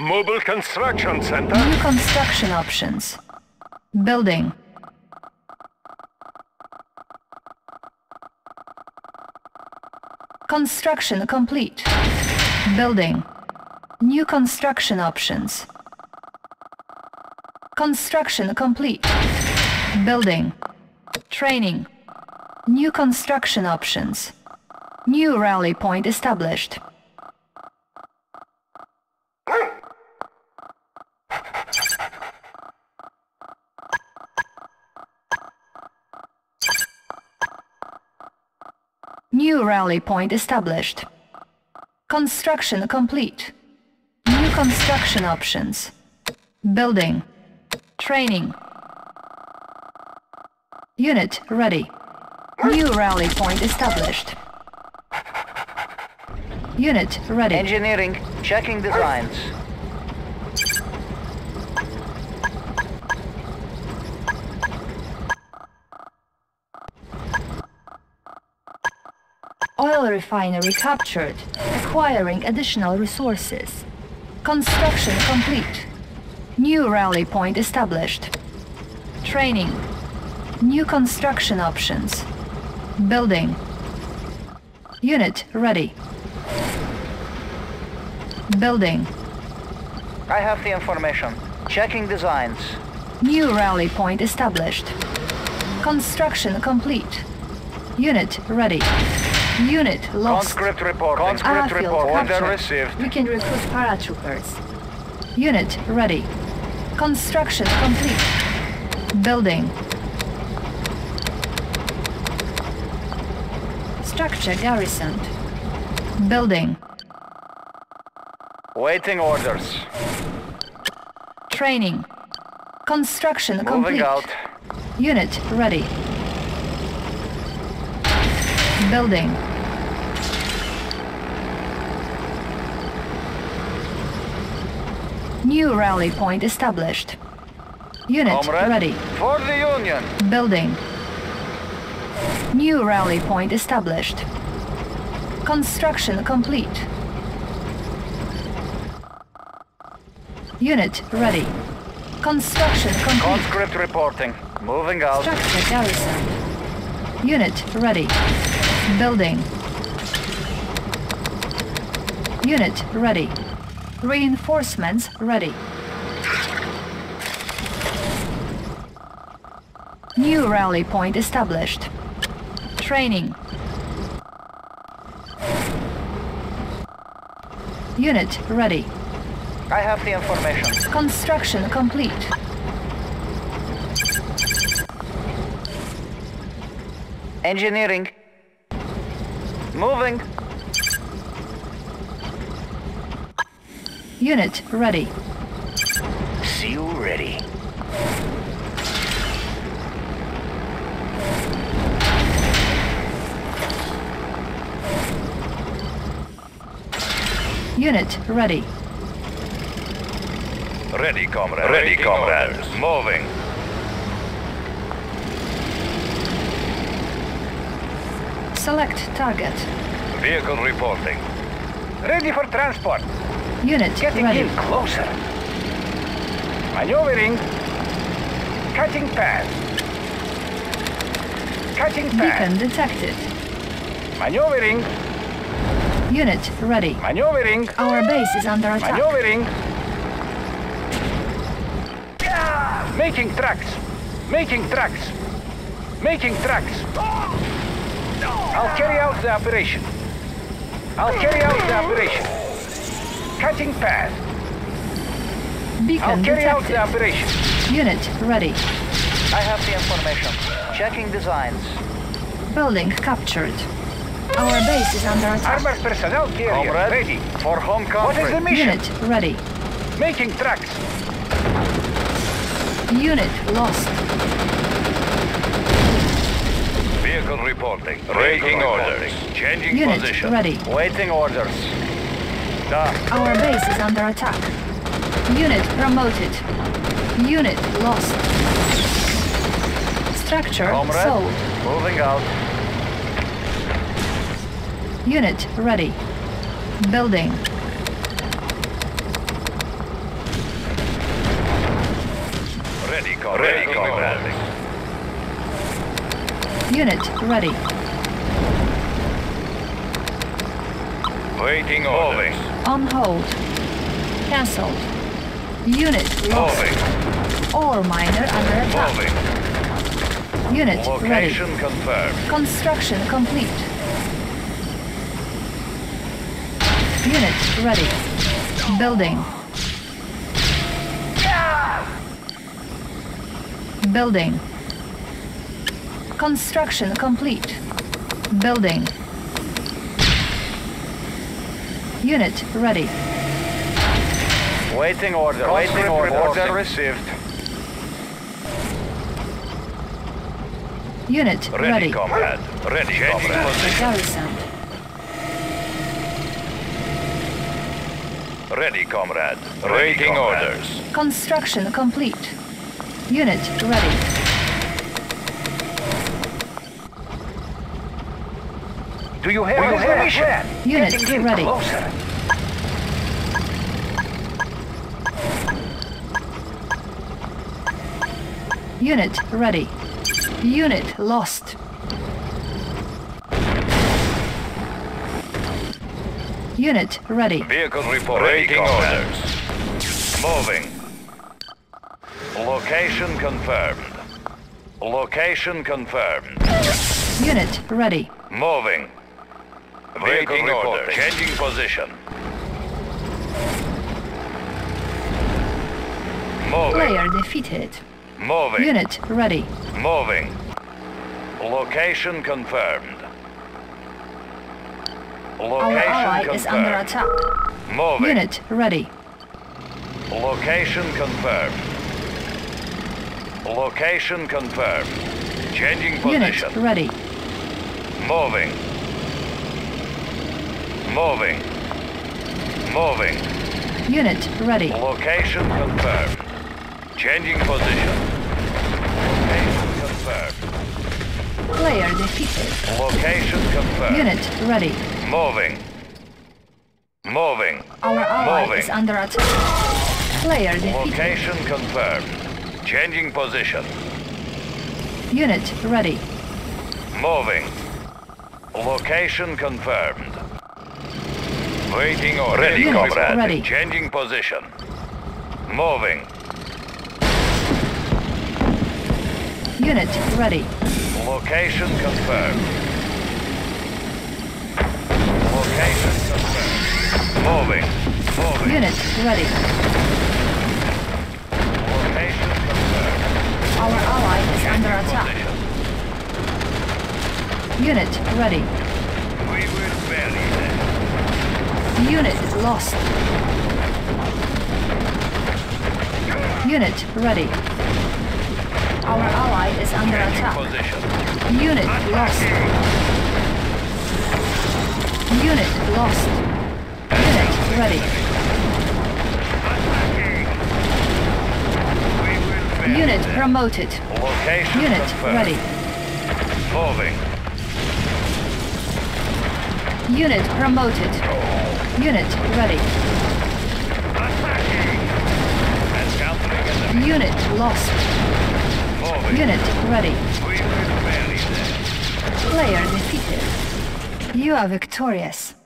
Mobile construction center. New construction options. Building. Construction complete. Building. New construction options. Construction complete. Building. Training. New construction options. New rally point established. New rally point established. Construction complete. New construction options. Building. Training. Unit ready. New rally point established. Unit ready. Engineering, checking the lines. Oil refinery captured, acquiring additional resources. Construction complete. New rally point established. Training. New construction options. Building. Unit ready. Building. I have the information. Checking designs. New rally point established. Construction complete. Unit ready. Unit lost. Conscript report. Conscript report. Order received. We can recruit paratroopers. Unit ready. Construction complete. Building. Structure garrisoned. Building. Waiting orders. Training. Construction complete. Moving out. Unit ready. Building. New rally point established. Unit ready. For the Union. Building. New rally point established. Construction complete. Unit ready. Construction complete. Conscript reporting. Moving out. Structure garrison. Unit ready. Building. Unit ready. Reinforcements ready. New rally point established. Training. Unit ready. I have the information. Construction complete. Engineering. Moving. Unit ready. Seal ready. Unit ready. Ready, comrade. Ready, comrade. Moving. Select target. Vehicle reporting. Ready for transport. Unit getting ready. In closer. Maneuvering. Cutting path. Cutting path. Beacon detected. Maneuvering. Unit ready. Maneuvering. Our base is under attack. Maneuvering. Making tracks! Making tracks! Making tracks! I'll carry out the operation. I'll carry out the operation. Cutting path. I'll carry out the operation. Unit ready. I have the information. Checking designs. Building captured. Our base is under attack. Armored personnel carrier ready. For home combat. What is the mission? Unit ready. Making tracks. Unit lost. Vehicle reporting. Breaking orders. Changing unit position. Unit ready. Waiting orders. Dark. Our base is under attack. Unit promoted. Unit lost. Structure comrade, sold. Moving out. Unit ready. Building. Ready, comrade. Unit ready. Waiting orders. On hold. Cancelled. Unit lost. Moving. Ore miner under attack. Moving. Unit location ready. Confirmed. Construction complete. Unit ready. Building. Building. Construction complete. Building. Unit ready. Waiting order. Waiting order. Order received. Unit ready. Ready, comrade. Ready, comrade. Garrison. Ready, comrade. Waiting orders. Construction complete. Unit ready. Do you hear us? Unit ready. Closer. Unit ready. Unit lost. Unit ready. Vehicle report. Waiting orders. Moving. Location confirmed. Location confirmed. Unit ready. Moving. Waiting order. Changing position. Moving. Player defeated. Moving. Unit ready. Moving. Location confirmed. Location confirmed. Our ally is under attack. Moving. Unit ready. Location confirmed. Location confirmed. Changing position. Unit ready. Moving. Moving. Moving. Unit ready. Location confirmed. Changing position. Location confirmed. Player defeated. Location confirmed. Unit ready. Moving. Moving. Our ally is under attack. Player defeated. Location confirmed. Changing position. Unit ready. Moving. Location confirmed. Waiting order. Ready, comrade. Ready. Changing position. Moving. Unit ready. Location confirmed. Location confirmed. Moving. Moving. Unit ready. Our ally is under attack. Unit ready. We will bury them. Unit lost. Unit ready. Our ally is under attack. Position. Unit lost. Unit lost. Unit ready. Unit promoted. Location Unit confirmed. Ready. Moving. Unit promoted. Unit ready. Attacking. Unit lost. Moving. Unit ready. Player defeated. You are victorious.